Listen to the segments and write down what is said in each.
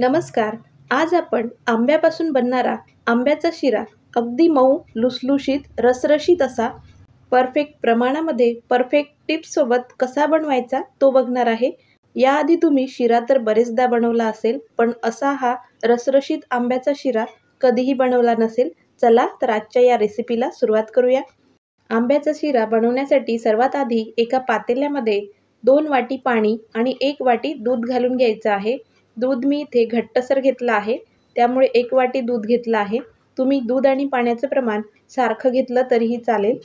नमस्कार, आज आपण आंब्यापासून बनणारा आंब्याचा शिरा अगदी मऊ लुसलुशीत रसरशीत असा परफेक्ट प्रमाणामध्ये परफेक्ट टिप्ससोबत कसा बनवायचा तो बघणार आहे। याआधी तुम्ही शिरा तर बरेचदा बनवला असेल, पण असा हा रसरशीत आंब्याचा शिरा कधीही बनवला नसेल। चला तर आजच्या या रेसिपीला सुरुवात करूया। आंब्याचा शिरा बनवण्यासाठी सर्वात आधी एका पातेल्यामध्ये 2 वाटी पाणी आणि 1 वाटी दूध घालून घ्यायचं आहे। दूध मी इथे घट्टसर घेतलं आहे, त्यामुळे 1 वाटी दूध घेतलं आहे। तुम्ही दूध आणि पाण्याचं प्रमाण सारखं घेतलं तरीही चालेल।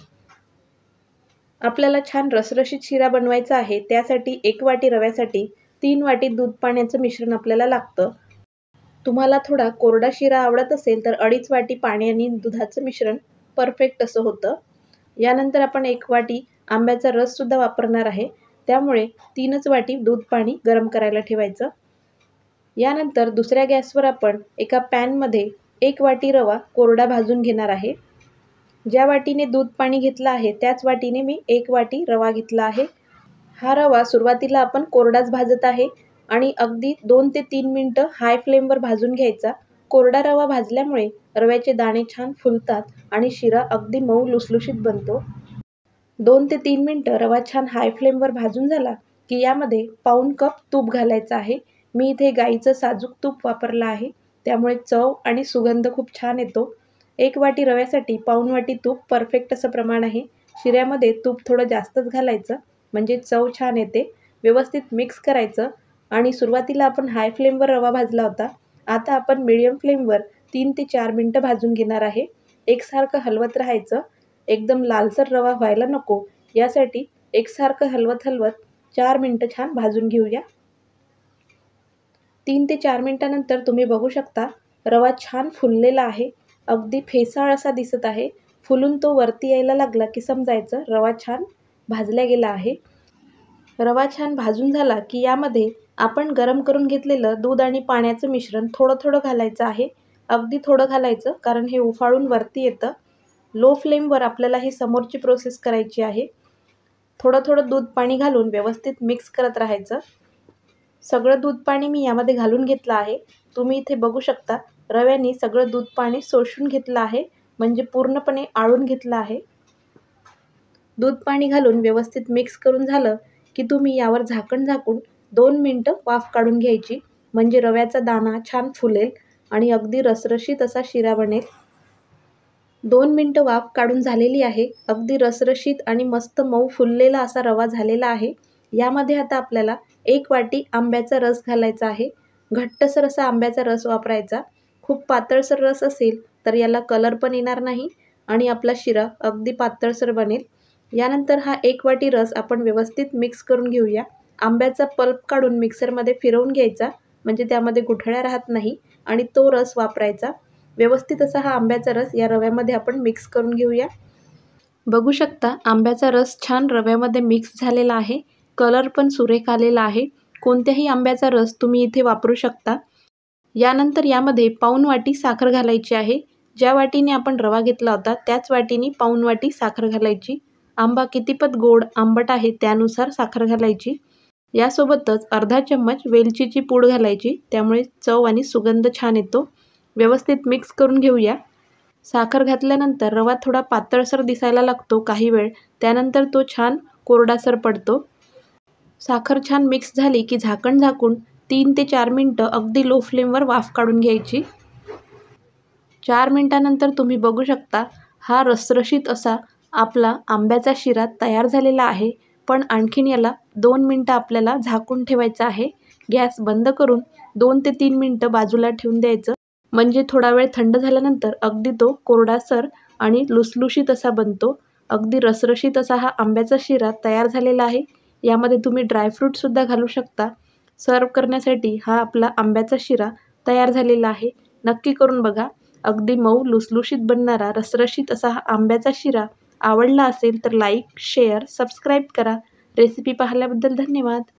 आपल्याला छान रसरशीत शिरा बनवायचा आहे, त्यासाठी 1 वाटी रव्यासाठी 3 वाटी दूध पाण्याचं मिश्रण आपल्याला लागतं। तुम्हाला थोडा कोरडा शिरा आवडत असेल तर 2.5 वाटी पाणी आणि दुधाचं मिश्रण परफेक्ट असं होतं। यानंतर आपण 1 वाटी आंब्याचा रससुद्धा वापरणार आहे, त्यामुळे 3च वाटी दूध पाणी गरम करायला ठेवायचं। यानंतर दुसऱ्या गॅसवर आपण एका पॅनमध्ये 1 वाटी रवा कोरडा भाजून घेणार आहे। ज्या वाटीने दूध पाणी घेतलं आहे त्याच वाटीने मी 1 वाटी रवा घेतला आहे। हा रवा सुरुवातीला आपण कोरडाच भाजत आहे आणि अगदी 2 ते 3 मिनटं हाय फ्लेमवर भाजून घ्यायचा। कोरडा रवा भाजल्यामुळे रव्याचे दाणे छान फुलतात आणि शिरा अगदी मऊ लुसलुशीत बनतो। 2 ते 3 मिनटं रवा छान हाय फ्लेमवर भाजून झाला की यामध्ये 1 कप तूप घालायचं आहे। मी इथे गाईचं साजूक तूप वापरलं आहे, त्यामुळे चव आणि सुगंध खूप छान येतो। 1 वाटी रव्यासाठी 1 वाटी तूप परफेक्ट असं प्रमाण आहे। शिऱ्यामध्ये तूप थोडं जास्तच घालायचं म्हणजे चव छान येते। व्यवस्थित मिक्स करायचं आणि सुरुवातीला आपण हाय फ्लेमवर रवा भाजला होता, आता आपण मीडियम फ्लेमवर 3 ते 4 मिनटं भाजून घेणार आहे। एकसारखं हलवत राहायचं, एकदम लालसर रवा व्हायला नको, यासाठी एकसारखं हलवत हलवत 4 मिनटं छान भाजून घेऊया। 3 ते 4 मिनटानंतर तुम्ही बघू शकता रवा छान फुललेला आहे, अगदी फेसाळ असा दिसत आहे। फुलून तो वरती यायला लागला की समजायचं रवा छान भाजला गेला आहे। रवा छान भाजून झाला की यामध्ये आपण गरम करून घेतलेलं दूध आणि पाण्याचं मिश्रण थोडं थोडं घालायचं आहे। अगदी थोडं घालायचं, कारण हे उफाळून वरती येतं। लो फ्लेमवर आपल्याला ही समोरची प्रोसेस करायची आहे। थोडं थोडं दूध पाणी घालून व्यवस्थित मिक्स करत राहायचं। सगळं दूध पाणी मी यामध्ये घालून घेतलं आहे। तुम्ही इथे बघू शकता रव्याने सगळं दूध पाणी शोषून घेतलं आहे, म्हणजे पूर्णपणे आळून घेतलं आहे। दूध पाणी घालून व्यवस्थित मिक्स करून झालं की तुम्ही यावर झाकण झाकून 2 मिनटं वाफ काढून घ्यायची, म्हणजे रव्याचा दाणा छान फुलेल आणि अगदी रसरशीत असा शिरा बनेल। 2 मिनटं वाफ काढून झालेली आहे, अगदी रसरशीत आणि मस्त मऊ फुललेला असा रवा झालेला आहे। यामध्ये आता आपल्याला 1 वाटी आंब्याचा रस घालायचा आहे। घट्टसर असा आंब्याचा रस वापरायचा, खूप पातळसर रस असेल तर याला कलर पण येणार नाही आणि आपला शिरा अगदी पातळसर बनेल। यानंतर हा 1 वाटी रस आपण व्यवस्थित मिक्स करून घेऊया। आंब्याचा पल्प काढून मिक्सरमध्ये फिरवून घ्यायचा, म्हणजे त्यामध्ये गुठळ्या राहत नाही आणि तो रस वापरायचा। व्यवस्थित असा हा आंब्याचा रस या रव्यामध्ये आपण मिक्स करून घेऊया। बघू शकता आंब्याचा रस छान रव्यामध्ये मिक्स झालेला आहे, कलर पण सुरेख आलेला आहे। कोणत्याही आंब्याचा रस तुम्ही इथे वापरू शकता। यानंतर यामध्ये 1 वाटी साखर घालायची आहे। ज्या वाटीने आपण रवा घेतला होता त्याच वाटीने 1 वाटी साखर घालायची। आंबा कितीपत गोड आंबट आहे त्यानुसार साखर घालायची। यासोबतच 1/2 चम्मच वेलचीची पूड घालायची, त्यामुळे चव आणि सुगंध छान येतो। व्यवस्थित मिक्स करून घेऊया। साखर घातल्यानंतर रवा थोडा पातळसर दिसायला लागतो काही वेळ, त्यानंतर तो छान कोरडासर पडतो। साखर छान मिक्स झाली की झाकण झाकून 3 ते 4 मिनटं अगदी लो फ्लेमवर वाफ काढून घ्यायची। 4 मिनटानंतर तुम्ही बघू शकता हा रसरशीत असा आपला आंब्याचा शिरा तयार झालेला आहे। पण आणखीन याला 2 मिनटं आपल्याला झाकून ठेवायचं आहे। गॅस बंद करून 2 ते 3 मिनटं बाजूला ठेवून द्यायचं, म्हणजे थोडा वेळ थंड झाल्यानंतर अगदी तो कोरडासर आणि लुसलुशीत असा बनतो। अगदी रसरशीत असा हा आंब्याचा शिरा तयार झालेला आहे। यामध्ये तुम्ही ड्रायफ्रूटसुद्धा घालू शकता। सर्व करण्यासाठी हा आपला आंब्याचा शिरा तयार झालेला आहे। नक्की करून बघा। अगदी मऊ लुसलुशीत बनणारा रसरशीत असा हा आंब्याचा शिरा आवडला असेल तर लाईक, शेअर, सबस्क्राईब करा। रेसिपी पाहिल्याबद्दल धन्यवाद।